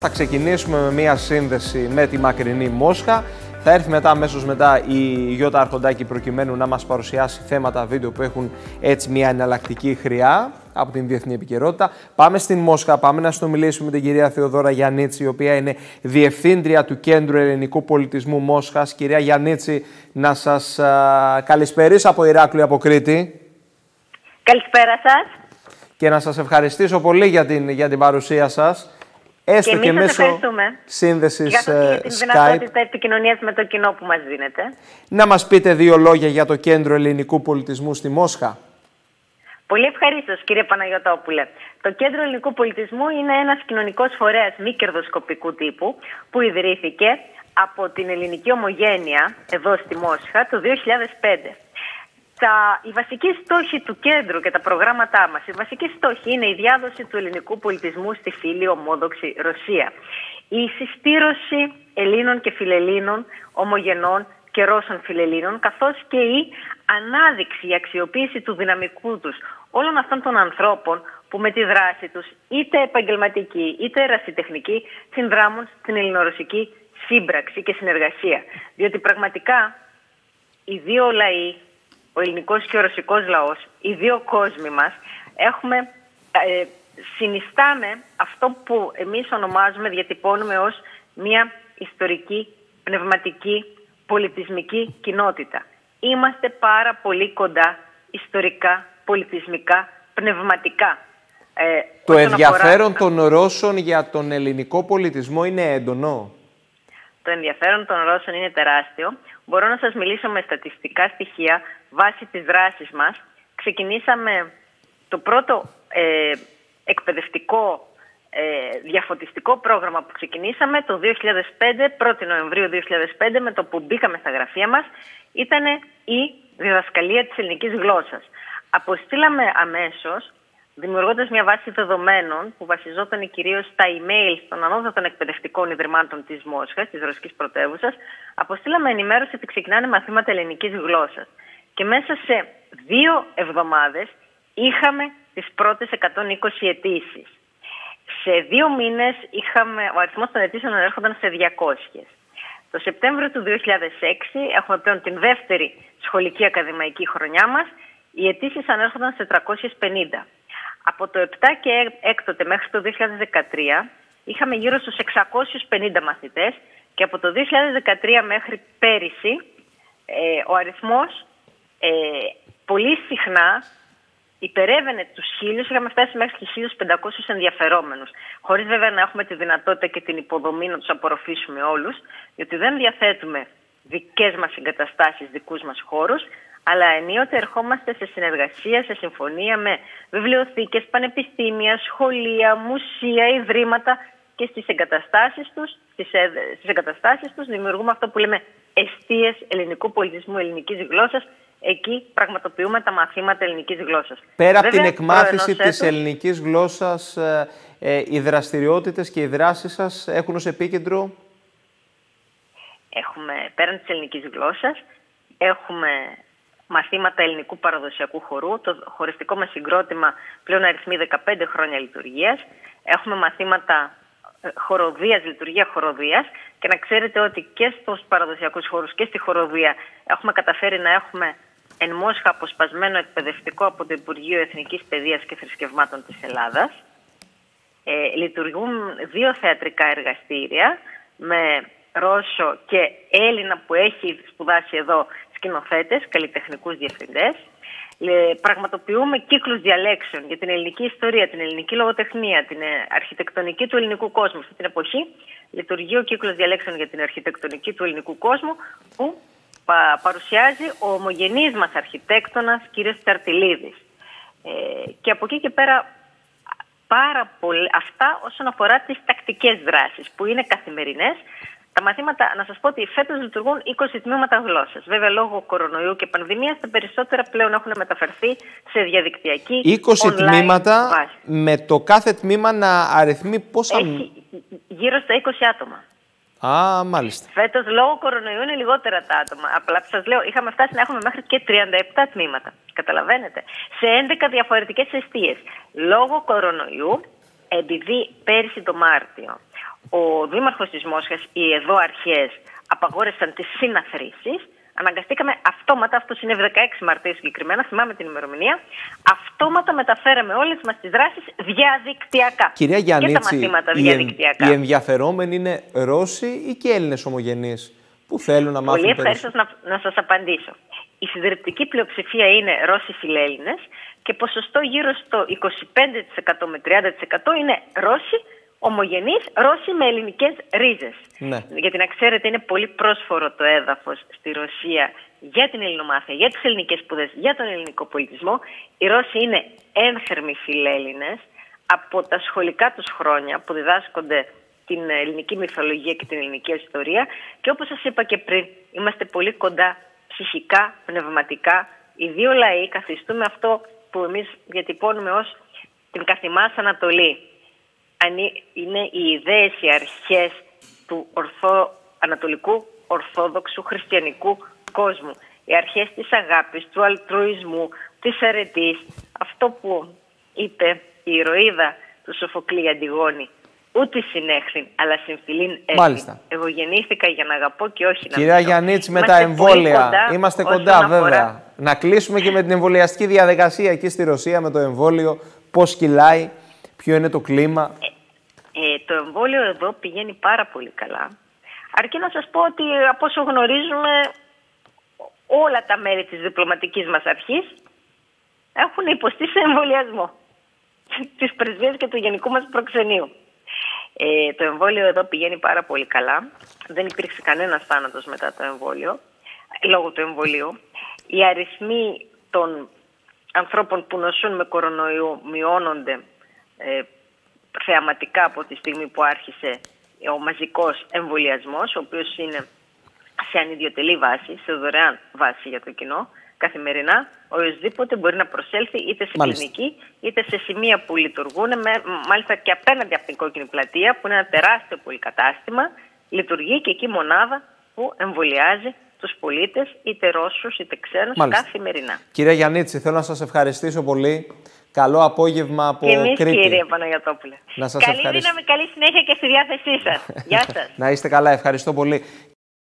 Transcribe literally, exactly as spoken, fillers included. Θα ξεκινήσουμε με μία σύνδεση με τη μακρινή Μόσχα. Θα έρθει μετά, αμέσως μετά, η Γιώτα Αρχοντάκη προκειμένου να μας παρουσιάσει θέματα βίντεο που έχουν έτσι μία εναλλακτική χρειά από την διεθνή επικαιρότητα. Πάμε στην Μόσχα, πάμε να συνομιλήσουμε με την κυρία Θεοδώρα Γιαννίτση, η οποία είναι διευθύντρια του Κέντρου Ελληνικού Πολιτισμού Μόσχας. Κυρία Γιαννίτση, να σας καλησπερίσω από Ηράκλειο, από Κρήτη. Καλησπέρα σας. Και να σας ευχαριστήσω πολύ για την, για την παρουσία σας. Έστω και, και μέσω σύνδεσης για το, για την Skype. Δυνατότητα επικοινωνίας με το κοινό που μας δίνεται. Να μας πείτε δύο λόγια για το Κέντρο Ελληνικού Πολιτισμού στη Μόσχα. Πολύ ευχαρίστως, κύριε Παναγιωτόπουλε. Το Κέντρο Ελληνικού Πολιτισμού είναι ένας κοινωνικός φορέας μη κερδοσκοπικού τύπου που ιδρύθηκε από την ελληνική ομογένεια εδώ στη Μόσχα το δύο χιλιάδες πέντε. Τα, οι βασικοί στόχοι του κέντρου και τα προγράμματά μας, οι βασικοί στόχοι είναι η διάδοση του ελληνικού πολιτισμού στη φίλη ομόδοξη Ρωσία, η συσπήρωση Ελλήνων και Φιλελλήνων, ομογενών και Ρώσων Φιλελλήνων, καθώς και η ανάδειξη, η αξιοποίηση του δυναμικού τους όλων αυτών των ανθρώπων που με τη δράση τους, είτε επαγγελματική είτε ερασιτεχνική, συνδράμουν στην ελληνορωσική σύμπραξη και συνεργασία. Διότι πραγματικά οι δύο λαοί, ο ελληνικός και ο ρωσικός λαός, οι δύο κόσμοι μας, έχουμε, ε, συνιστάμε αυτό που εμείς ονομάζουμε, διατυπώνουμε ως μια ιστορική, πνευματική, πολιτισμική κοινότητα. Είμαστε πάρα πολύ κοντά ιστορικά, πολιτισμικά, πνευματικά. Ε, το ενδιαφέρον αφορά... των Ρώσων για τον ελληνικό πολιτισμό είναι έντονο. Το ενδιαφέρον των Ρώσων είναι τεράστιο. Μπορώ να σας μιλήσω με στατιστικά στοιχεία βάσει της δράσης μας. Ξεκινήσαμε το πρώτο ε, εκπαιδευτικό ε, διαφωτιστικό πρόγραμμα που ξεκινήσαμε το δύο χιλιάδες πέντε, πρώτη Νοεμβρίου δύο χιλιάδες πέντε, με το που μπήκαμε στα γραφεία μας, ήταν η διδασκαλία της ελληνικής γλώσσας. Αποστήλαμε αμέσως, δημιουργώντας μια βάση δεδομένων που βασιζόταν κυρίως στα email των ανώτατων εκπαιδευτικών ιδρυμάτων της Μόσχας, της Ρωσικής Πρωτεύουσας, αποστήλαμε ενημέρωση ότι ξεκινάνε μαθήματα ελληνικής γλώσσας. Και μέσα σε δύο εβδομάδες είχαμε τις πρώτες εκατόν είκοσι αιτήσεις. Σε δύο μήνες είχαμε, ο αριθμός των αιτήσεων έρχονταν σε διακόσιες. Το Σεπτέμβριο του δύο χιλιάδες έξι, έχουμε πλέον την δεύτερη σχολική ακαδημαϊκή χρονιά μας, οι αιτήσεις ανέρχονταν σε τριακόσιες πενήντα. Από το επτά και έκτοτε μέχρι το δύο χιλιάδες δεκατρία είχαμε γύρω στους εξακόσιους πενήντα μαθητές και από το δύο χιλιάδες δεκατρία μέχρι πέρυσι ε, ο αριθμός ε, πολύ συχνά υπερεύαινε τους χίλιους, είχαμε φτάσει μέχρι τους χίλιους πεντακόσιους ενδιαφερόμενους, χωρίς βέβαια να έχουμε τη δυνατότητα και την υποδομή να τους απορροφήσουμε όλους, διότι δεν διαθέτουμε δικές μας εγκαταστάσεις, δικούς μας χώρους, αλλά ενίοτε ερχόμαστε σε συνεργασία, σε συμφωνία με βιβλιοθήκες, πανεπιστήμια, σχολεία, μουσεία, ιδρύματα και στις εγκαταστάσεις τους, στις, ε, στις εγκαταστάσεις τους δημιουργούμε αυτό που λέμε εστίες ελληνικού πολιτισμού, ελληνικής γλώσσας. Εκεί πραγματοποιούμε τα μαθήματα ελληνικής γλώσσας. Πέρα από την εκμάθηση της ελληνικής γλώσσας, ε, ε, οι δραστηριότητες και οι δράσεις σας έχουν ως επίκεντρο... Έχουμε, πέραν της ελληνικής γλώσσας, έχουμε... μαθήματα ελληνικού παραδοσιακού χορού. Το χοριστικό μας συγκρότημα πλέον αριθμεί δεκαπέντε χρόνια λειτουργίας. Έχουμε μαθήματα χοροδίας, λειτουργία χοροδίας. Και να ξέρετε ότι και στους παραδοσιακούς χορούς και στη χοροδία έχουμε καταφέρει να έχουμε εν Μόσχα αποσπασμένο εκπαιδευτικό από το Υπουργείο Εθνικής Παιδείας και Θρησκευμάτων της Ελλάδας. Ε, λειτουργούν δύο θεατρικά εργαστήρια με Ρώσο και Έλληνα που έχει σπουδάσει εδώ σκηνοθέτες, καλλιτεχνικούς διευθυντές. Πραγματοποιούμε κύκλους διαλέξεων για την ελληνική ιστορία, την ελληνική λογοτεχνία, την αρχιτεκτονική του ελληνικού κόσμου. Στην εποχή λειτουργεί ο κύκλος διαλέξεων για την αρχιτεκτονική του ελληνικού κόσμου, που παρουσιάζει ο ομογενής μας αρχιτέκτονας, κύριος Σταρτιλίδης. Ε, και από εκεί και πέρα πάρα πολλά, αυτά όσον αφορά τις τακτικές δράσεις που είναι καθημερινές. Τα μαθήματα, να σας πω ότι φέτος λειτουργούν είκοσι τμήματα γλώσσας. Βέβαια, λόγω κορονοϊού και πανδημίας, τα περισσότερα πλέον έχουν μεταφερθεί σε διαδικτυακή είκοσι online τμήματα βάση. Με το κάθε τμήμα να αριθμεί πόσα... Έχει γύρω στα είκοσι άτομα. Α, μάλιστα. Φέτος, λόγω κορονοϊού, είναι λιγότερα τα άτομα. Απλά σας λέω, είχαμε φτάσει να έχουμε μέχρι και τριάντα επτά τμήματα. Καταλαβαίνετε. Σε έντεκα διαφορετικές εστίες. Λόγω κορονοϊού, επειδή πέρσι το Μάρτιο ο δήμαρχος της Μόσχας, οι εδώ αρχές, απαγόρευσαν τις συναθρήσεις, αναγκαστήκαμε αυτόματα, αυτό είναι δεκαέξι Μαρτίου συγκεκριμένα, θυμάμαι την ημερομηνία, αυτόματα μεταφέραμε όλες μας τις δράσεις διαδικτυακά. Κυρία Γιαννίτση, και τα μαθήματα διαδικτυακά. Οι, εν, οι ενδιαφερόμενοι είναι Ρώσοι ή και Έλληνες ομογενείς που θέλουν να μάθουν περισσότερο? Πολύ ευχαριστώ να, να σας απαντήσω. Η συντριπτική πλειοψηφία είναι Ρώσοι φιλέλληνες και ποσοστό γύρω στο είκοσι πέντε τοις εκατό με τριάντα τοις εκατό είναι Ρώσοι ομογενείς, Ρώσοι με ελληνικές ρίζες. Ναι. Γιατί να ξέρετε, είναι πολύ πρόσφορο το έδαφος στη Ρωσία για την ελληνομάθεια, για τις ελληνικές σπουδές, για τον ελληνικό πολιτισμό. Οι Ρώσοι είναι ένθερμοι φιλέλληνες από τα σχολικά τους χρόνια που διδάσκονται την ελληνική μυθολογία και την ελληνική ιστορία. Και όπως σας είπα και πριν, είμαστε πολύ κοντά ψυχικά, πνευματικά. Οι δύο λαοί καθιστούμε αυτό που εμείς διατυπώνουμε ως την καθημάς Ανατολή. Είναι οι ιδέες, οι αρχές του ορθο, ανατολικού ορθόδοξου χριστιανικού κόσμου. Οι αρχές της αγάπης, του αλτρουισμού, της αρετής. Αυτό που είπε η ηρωίδα του Σοφοκλή Αντιγόνη. Ούτε συνέχθην, αλλά συμφιλήν έθνη. Εγώ γεννήθηκα για να αγαπώ και όχι να αγαπώ. Κυρία Γιαννίτση, με τα εμβόλια. Κοντά, είμαστε κοντά, βέβαια. Αφορά... Να κλείσουμε και με την εμβολιαστική διαδικασία εκεί στη Ρωσία, με το εμβόλιο, πώς κυλάει, ποιο είναι το κλίμα. Ε, ε, το εμβόλιο εδώ πηγαίνει πάρα πολύ καλά. Αρκεί να σας πω ότι από όσο γνωρίζουμε, όλα τα μέλη της διπλωματικής μας αρχής έχουν υποστεί σε εμβολιασμό της πρεσβείας και του γενικού μας προξενείου. Ε, το εμβόλιο εδώ πηγαίνει πάρα πολύ καλά. Δεν υπήρξε κανένας θάνατος μετά το εμβόλιο, λόγω του εμβολίου. Οι αριθμοί των ανθρώπων που νοσούν με κορονοϊό μειώνονται ε, θεαματικά από τη στιγμή που άρχισε ο μαζικός εμβολιασμός, ο οποίος είναι σε ανιδιοτελή βάση, σε δωρεάν βάση για το κοινό. Καθημερινά, οποιοδήποτε μπορεί να προσέλθει είτε σε μάλιστα. κλινική, είτε σε σημεία που λειτουργούν, με, μάλιστα και απέναντι από την Κόκκινη Πλατεία, που είναι ένα τεράστιο πολυκατάστημα, λειτουργεί και εκεί μονάδα που εμβολιάζει τους πολίτες, είτε Ρώσους είτε ξένους, μάλιστα. καθημερινά. Κυρία Γιαννίτση, θέλω να σας ευχαριστήσω πολύ. Καλό απόγευμα από και εμείς, Κρήτη. Και κύριε Παναγιωτόπουλε. Να σας καλή ευχαριστώ. Δύναμη, καλή συνέχεια και στη διάθεσή σας. Γεια σας. Να είστε καλά, ευχαριστώ πολύ.